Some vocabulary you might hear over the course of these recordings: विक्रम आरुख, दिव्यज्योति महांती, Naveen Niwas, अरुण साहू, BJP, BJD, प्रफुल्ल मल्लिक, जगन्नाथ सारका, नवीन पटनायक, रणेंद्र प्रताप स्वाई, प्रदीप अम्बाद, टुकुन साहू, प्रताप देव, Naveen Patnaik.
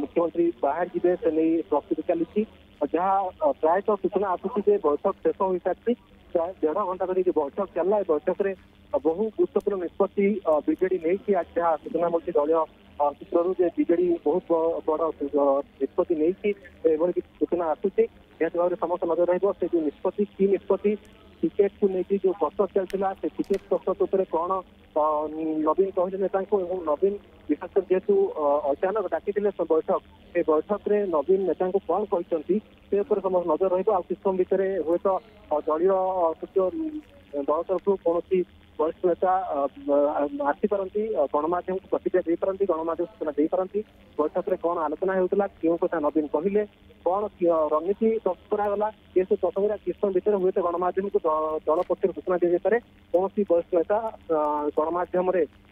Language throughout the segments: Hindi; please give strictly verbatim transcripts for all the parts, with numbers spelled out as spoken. मुख्यमंत्री बाहर जी से नहीं प्रस्तुति चली जहाँ प्रायतः सूचना आसूचे बैठक शेष हो सारी देढ़ घंटा धरिक बैठक चलला बैठक में बहु गुरुत्वपूर्ण निष्पत्ति बीजेडी नहीं आज जहाँ सूचना मिली दलय सूत्र बीजेडी बहुत बड़ निष्पत्ति नहीं सूचना आसूचे निहत भाव में समस्त नजर रही से जो निष्पत्ति की निष्पत्ति टिकेट को लेकर जो कसरत चलता से टिकेट कसरत उपर कौन नवीन कहते नेता नवीन विशेषकर जेहेतु अचानक डाकी बैठक ये बैठक में नवीन नेता कौन कहते से समस्त नजर रही किस समय भितर हूँ तो दलय दल तरफ कौन वरिष्ठ नेता आसीपारती गणमाध्यम को प्रतिक्रिया दे पारती गणमाध्यम सूचना दे पारती बैठक में कौन आलोचना होता क्यों कथा नवीन कहले कौन रणनीति प्रस्तुत कराला ये सब प्रसंग किस समय भितर हूँ तो गणमाध्यम को दल पक्ष सूचना दी जाए कौन वरिष्ठ नेता गणमाध्यम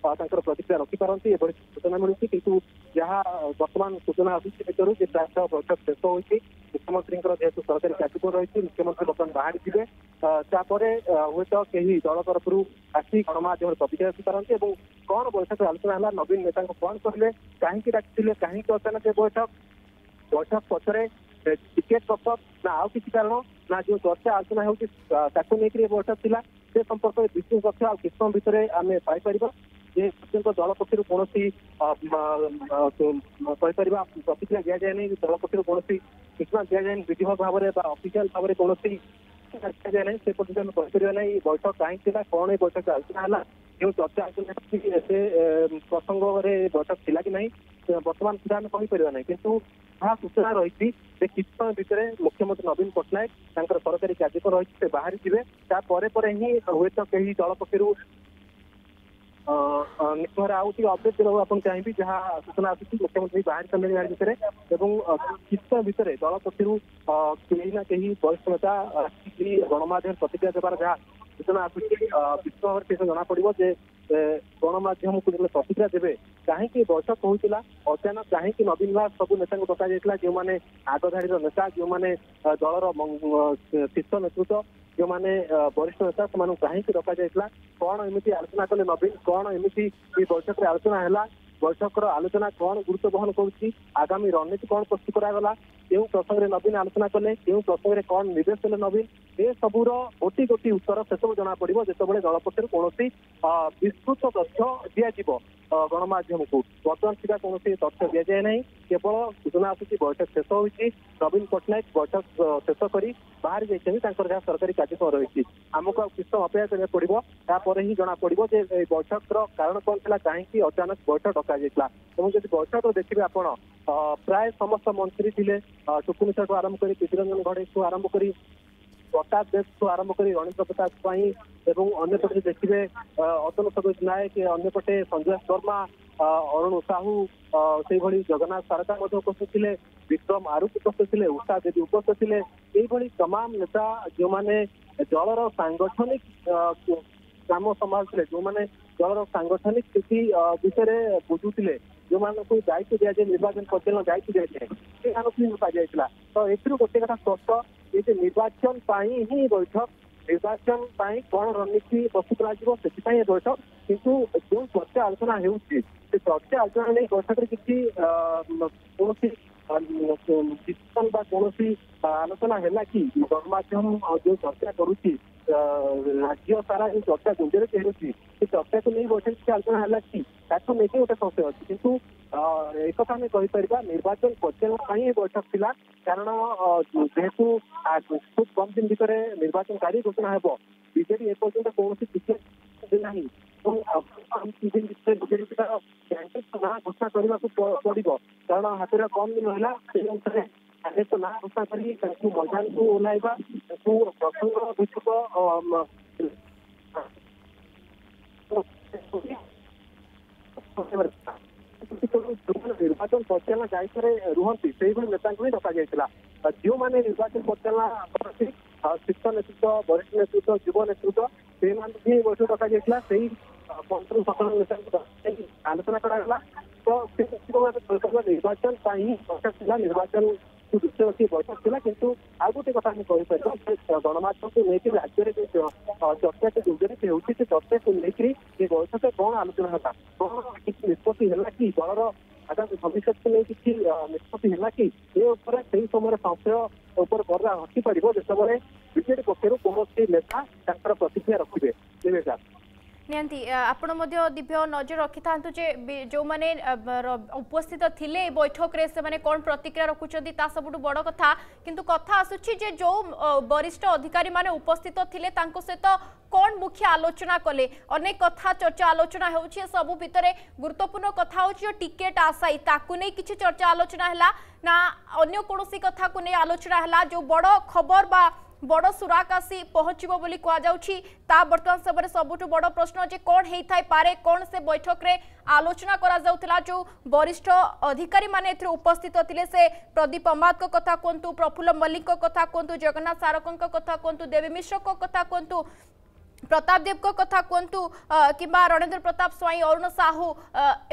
प्रतिक्रिया रखिपारती एभली सूचना मिलूँ कितु जहाँ वर्तमान सूचना आसूसी भितर जो प्रायः बैठक शेष होती मुख्यमंत्री जेहतु सरकारी कार्यक्रम रही मुख्यमंत्री बर्तमान बाहर जाए तापर हूँ तो कहीं दल तरफ आसी गणमाध्यम प्रतिक्रिया रखिपारती और कौन बैठक आलोचना है नवीन नेता कौन कहले कहीं डाकिले कहीं अचानक बैठक बैठक पचर टिकेट कसर ना आउ किसी कारण ना जो चर्चा आलोचना होकर बैठक था से संपर्क में विशेष तथ्य आ किस भितर आम पाइपर ये दल पक्ष कौन कहीपर प्रतिक्रिया दि जाए ना दल पक्ष कौन सूचना दि जाए विधिव भाव में अफिशियाल भाव में कौन दि जाए ना से पर्यटन आम कहीपर ना बैठक कहीं कौन ये बैठक आलोचना है जो चर्चा आलोचना से प्रसंग में बैठक था कि ना बर्तमान सुधा आम कहीपर ना कितु हाँ सूचना रही किस समय भितर मुख्यमंत्री नवीन पटनायक सरकारी कार्यक्रम रही से बाहर जाए तापर ही हूँ तो कहीं दल पक्ष निश्चय आउ अपडेट देवा आप चाहिए जहाँ सूचना आसूसी मुख्यमंत्री बाहर सामने यार भितर और किस समय भितर दल पक्ष कहीं ना कहीं वरिष्ठ नेता गणमाध्यम प्रतिक्रिया देवार जहाँ सूचना आसूसी विश्व भाव से जना पड़े जे गणमाध्यम को जो प्रतिक्रिया देवे कहीं बैठक होता अचानक कहीं नवीन निवास सबू नेता डक जाता जो मैंने आगधाड़ी नेता जो मैंने दलर शीर्ष नेतृत्व जो मैंने वरिष्ठ नेता से कहीं डक जाता कौन एमती आलोचना कले नवीन कौन एमती बैठक में आलोचना है बैठक आलोचना कौन गुरुत्व बहन करुच्ची आगामी रणनीति कौन प्रस्तुत कराला क्यों प्रसंग में नवीन आलोचना कले क्यों प्रसंग में कौन निर्देश देले नवीन ए सबूर गोटी गोटी उत्तर से सब जना पड़ जो दल पक्ष कौन विस्तृत तथ्य दिज्व गणमाध्यम को बर्तमान सीधा कौन तथ्य दि जाए ना केवल सूचना आसूसी बैठक शेष होती नवीन पटनायक बैठक शेष कर बाहर जाती जहाँ सरकारी कार्यक्रम रही आमको आ किस अपेक्षा करने पड़ो तापर ही जना पड़ो जे बैठक कारण कौन था कहीं अचानक बैठक डक जाता जब बैठक देखिए आप प्राय समस्त मंत्री थे टुकुन साहू आरंभ कर प्रीतिरंजन गणेश आरंभ कर प्रताप देश को आरंभ कर रणेंद्र प्रताप अंपटे देखिए अतुल सरोज नायक अंपटे संजय शर्मा अरुण साहू से जगन्नाथ सारका उपस्थित थे विक्रम आरुख उपस्थित थे उषा देवी उपस्थित थे ये तमाम नेता जो मैंने दलर सांगठनिक काम संभाल जो मैंने दलर सांगठनिक स्थिति विषय बुझुते जो मानक दायित्व दि जाए निर्वाचन परिचालन दायित्व दि जाए से मानक दिजाला तो एथु गोटे कथा स्पष्ट ये निर्वाचन ही बैठक निर्वाचन कौन रणनीति प्रस्तुत कर बैठक किंतु जो चर्चा आलोचना होती से चर्चा आलोचना नहीं बैठक में किसी कौन डिस्कसन कौन आलोचना है कि गणमाध्यम जो चर्चा करुच्ची राज्य सारा जो चर्चा गुंजर चेहरुची से चर्चा को नहीं बैठक किसी आलोचना है कि नहीं गोटे संशय अच्छी किंतु एक आम कहीपर निर्वाचन परिचालन बैठक था कारण जेहेतु खूब कम दिन भितर निर्वाचन कार्य घोषणा है बीजेडी एपर्यंत कौन टिकेट ना दिन भितर बीजेडी ना घोषणा करने को पड़ो कारण हाथ में कम दिन रहा से अनुसार कैंडिडेट ना घोषणा कर मैदान को ओह्लैवा प्रसंग भित्तिक निर्वाचन परिचालन दायित्व रुहती से नेता ही डक जाता जो मैंने निर्वाचन परिचालना करती शीर्ष नेतृत्व वरिष्ठ नेतृत्व युव नेतृत्व से मैंने बैठक डक जाता से ही पंचम सतम नेता आलोचना कराला तो निर्वाचन बैठक था निर्वाचन को दृष्टि रखी बैठक था कितु आ गए कथा कहीपर गणमाध्यम को लेकर राज्य में जो चर्चा से दुर्गति होती से चर्चा को लेकर बैठक कौन आलोचना है कौन किसी निष्पत्ति है कि दलर ଆଗାମୀ ଭବିଷ୍ୟତକୁ ନେଇକି କିଛି ନିଷ୍ପତ୍ତି ହେଲା କି ଏ ଉପରେ ସେହି ସମୟରେ ସଂଶୟ ଉପରେ ବର୍ଷା ଘଟିପାରିବ ଯେତେବେଳେ ବିଜେଡି ପକ୍ଷରୁ କୌଣସି ନେତା ତାଙ୍କର ପ୍ରତିକ୍ରିୟା ରଖିବେ। ନିବେଦା निहंती आपण दिव्य नजर रखि था जो माने उपस्थित थिले बैठक रे से माने कौन प्रतिक्रिया रखुचंती ता सबुटु बड़ कथा किंतु कथा आसुछि जे जो वरिष्ठ अधिकारी माने उपस्थित थिले तांको से तो कौन मुख्य आलोचना कले अनेक कथा चर्चा आलोचना होउछि सबु भितरे गुरुत्वपूर्ण कथा होछि टिकेट आशाई ताकू नै किछि चर्चा आलोचना हला ना अन्य कोनोसी कथा को नै आलोचना हला जो बड़ खबर बा बड़ सुराक आसी पहुँचो बोली कहुच्छी ता बर्तमान समय सबुठ बड़ प्रश्न जे कौन होता पारे कौन से बैठक रे आलोचना करा जाउथला जो वरिष्ठ अधिकारी माने एथरे उपस्थित थिले से प्रदीप अम्बाद को कथा कहतु प्रफुल्ल मल्लिक को कथा कहतु जगन्नाथ सारकों को कथा कहतु देवी मिश्र को कथा कहतु प्रताप देव को कथा कहतु कि रणेंद्र प्रताप स्वाई अरुण साहू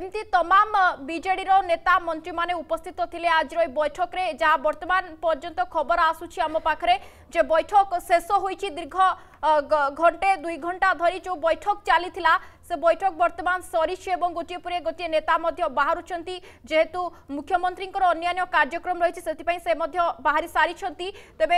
एमती तमाम बीजेडी रो नेता मंत्री माने उपस्थित थिले आज रो बैठक रे जहाँ वर्तमान पर्यंत खबर आसुछि आम पाखरे जे बैठक शेष होइछि दीर्घ घंटे दुई घंटा धरी जो बैठक चलीथिला से बैठक बर्तमान सरी गोटे पर गोटे नेता बाहर जेहेतु मुख्यमंत्री अन्य कार्यक्रम रही से बाहरी सारी तेज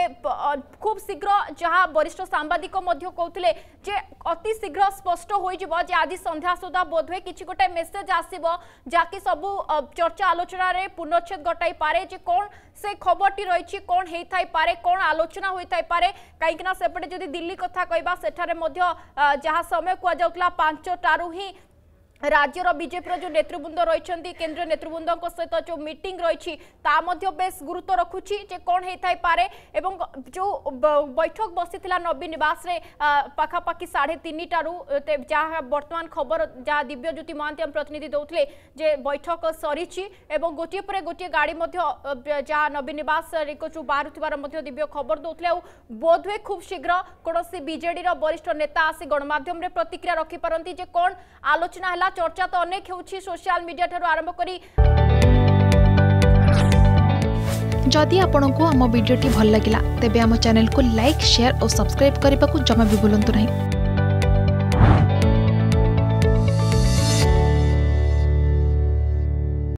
खूब शीघ्र जहाँ वरिष्ठ सांबादिक कहते जे अति शीघ्र स्पष्ट हो आज संध्या सुधा बोधवे किसी गोटे मेसेज आसब जहाँकि सबू चर्चा आलोचन पुनच्छेद घटाई पारे जे कौन से खबरटी रही कौन होता पारे कौन आलोचना होता पारे कहीं सेपटे जदि दिल्ली कथा कहवा से जहाँ समय कहला पांच तारू ही राज्यर बीजेपी जो नेतृबृंद रही केन्द्रीय नेतृबृंद सहित जो मीटिंग रही बेस गुरुत्व रखुची जे कौन होता पारे एवं जो बैठक बसी नवीन निवास रे पाखापाखि साढ़े तीन टू जहाँ बर्तमान खबर जहाँ दिव्यज्योति महांती प्रतिनिधि दौले जे बैठक सरी गोटे पर गोटे गाड़ी जहाँ नवीन निवास जो बाहर दिव्य खबर दौले आ बोधवे खूब शीघ्र कौन बीजेडी वरिष्ठ नेता आसी गणमाध्यम प्रतिक्रिया रखिपारती कौन आलोचना है चर्चा तो अनेक होउछि सोशल मीडिया ठारू आरंभ करी। जदि आपंक आम भिडियो भल लगा तेब आम चैनल को लाइक शेयर और सब्सक्राइब करने को जमा भी भूलु नहीं।